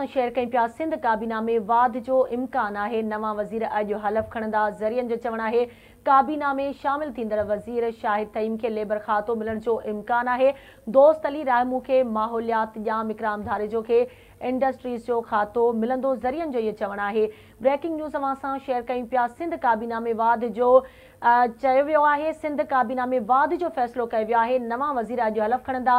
सां शेयर कई पिया। सिंध काबीना में वाद जो इम्कान है, नवा वज़ीर अज हलफ खणंदा। ज़रियनि जो चवण है काबीना में शामिल थींदड़ वज़ीर शाहिद तईम के लेबर खातो मिलण जो इम्कान है। दोस्त अली रायमू के माहौलियात जाम, इकराम धारेजो के इंडस्ट्रीज़ जो खातो मिलंदो। ज़रियनि जो ये चवण है। ब्रेकिंग न्यूज़ अवां सां शेयर कयूं पिया। सिंध काबीना में वाद जो चयो वियो है। सिंध काबीना में वाद जो फैसलो कयो वियो है। नवा वज़ीर अॼु हलफ़ खणंदा।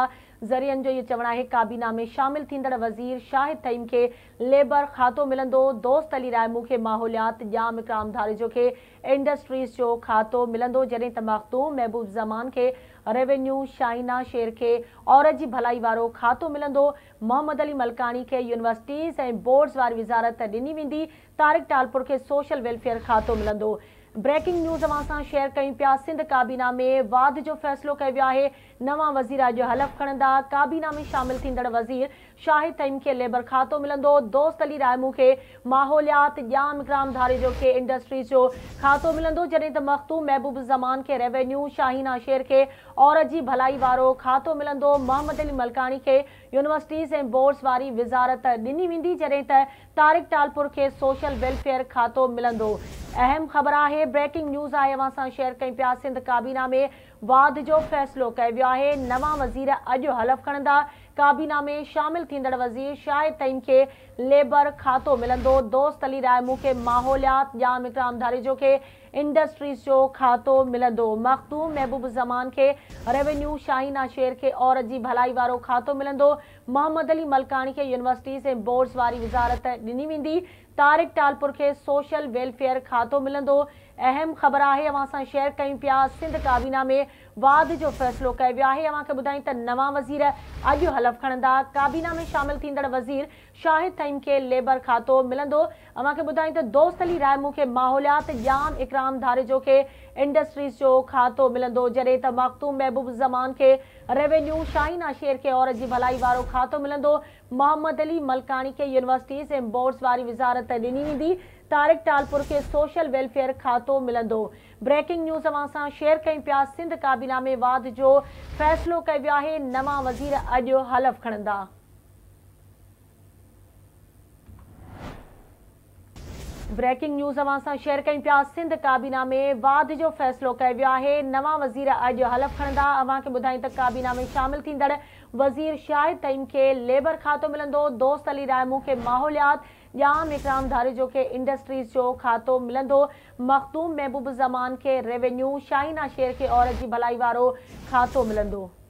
ज़रियनि जो ये चवण है। काबीना में शामिल थींदड़ वज़ीर शाहिद तईम के लेबर खातो मिलंदो। दोस्त अली रायमू खे माहौलियात जाम, इकराम धारेजो खे इंडस्ट्रीज़ जो खातो मिलंदो। जॾहिं त मखदूम महबूब ज़मान खे रेवेन्यू, शाइना शेर खे औरत जी भलाई वारो खातो मिलंदो। मोहम्मद अली मलकानी खे यूनिवर्सिटीज़ ऐं बोर्ड्स वारी विज़ारत ॾिनी वेंदी। तारिक टालपुर खे सोशल वेलफेयर खातो मिलंदो। ब्रेकिंग न्यूज़ अवां सां शेयर कयूं पिया। सिंध काबीना में वाद जो फ़ैसिलो कयो वियो आहे। नवा वज़ीर अॼु हलफ़ खणंदा। काबीना में शामिल थींदड़ वज़ीर शाहिद तईम खे लेबर खातो मिलंदो। दोस्त अली रायमू खे माहौलियात जाम, इकराम धारेजो खे इंडस्ट्रीज़ जो खातो मिलंदो। जॾहिं त मखदूम महबूब ज़मान खे रेवेन्यू, शाहीना शेर खे औरत जी भलाई वारो खातो मिलंदो। मोहम्मद अली मलकानी खे यूनिवर्सिटीज़ ऐं बोर्ड्स वारी विज़ारत ॾिनी वेंदी। जॾहिं त तारिक टालपुर खे सोशल वेलफेयर खातो मिलंदो। अहम खबर है, ब्रेकिंग न्यूज़ है, अवां सां शेयर कई पिया। सिंध काबीना में वाद जो फैसलो कयो वियो आहे। नवा वज़ीर अॼु हलफ़ खणंदा। काबीना में शामिल थींदड़ वज़ीर शाहिद तईम खे लेबर खातो मिलंदो। दोस्त अली रायमू खे माहौलियात जाम, इकराम धारेजो खे इंडस्ट्रीज़ जो खातो मिलंदो। मखदूम महबूब ज़मान खे रेवेन्यू, शाहीना शेर खे औरत जी भलाई वारो खातो मिलंदो। मोहम्मद अली मलकानी खे यूनिवर्सिटीज़ ऐं बोर्ड्स वारी विज़ारत ॾिनी वेंदी। तारिक टालपुर खे सोशल वेलफेयर खातो मिलंदो। अहम खबर है, अवां सां शेयर कयूं पिया। सिंध काबीना में वाद जो फ़ैसिलो कयो वियो आहे। अवां खे ॿुधाई त नवा वज़ीर अॼु हलफ़ खणंदा। काबीना में शामिल थींदड़ वज़ीर शाहिद तईम खे लेबर खातो मिलंदो। अवां खे ॿुधाई त दोस्त अली रायमू खे माहौलियात जाम, इकराम धारेजो खे इंडस्ट्रीज़ जो खातो मिलंदो। जॾहिं त मखदूम महबूब ज़मान खे रेवेन्यू, शाहीना शेर खे औरत जी भलाई वारो खातो मिलंदो। मोहम्मद अली मलकानी खे यूनिवर्सिटीज़ ऐं बोर्ड्स वारी विज़ारत ॾिनी वेंदी। तारिक टालपुर के सोशल वेलफेयर खातो मिलंदो। ब्रेकिंग न्यूज़ अवां सां शेयर कई पिया। सिंध काबीना में वाद जो फैसलो कयो वियो आहे। नवा वज़ीर अॼु हलफ़ खणंदा। ब्रेकिंग न्यूज़ अवां सां शेयर कई पिया। सिंध काबीना में वाद जो फैसलो कयो वियो आहे। नवा वज़ीर अॼु हलफ़ खणंदा। अवां खे ॿुधाई त काबीना में शामिल थींदड़ वज़ीर शाहिद तईम खे लेबर खातो मिलंदो। दोस्त अली रायमू खे माहौलियात जाम, इकराम धारेजो खे इंडस्ट्रीज़ जो खातो मिलंदो। मखदूम महबूब ज़मान खे रेवेन्यू, शाहीना शेर खे औरत जी भलाई वारो खातो मिलंदो।